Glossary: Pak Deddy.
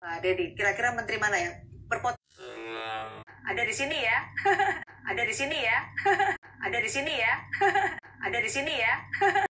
Pak Deddy, kira-kira menteri mana yang berpotensi? Ada di sini ya. Ada di sini ya. Ada di sini ya. Ada di sini ya.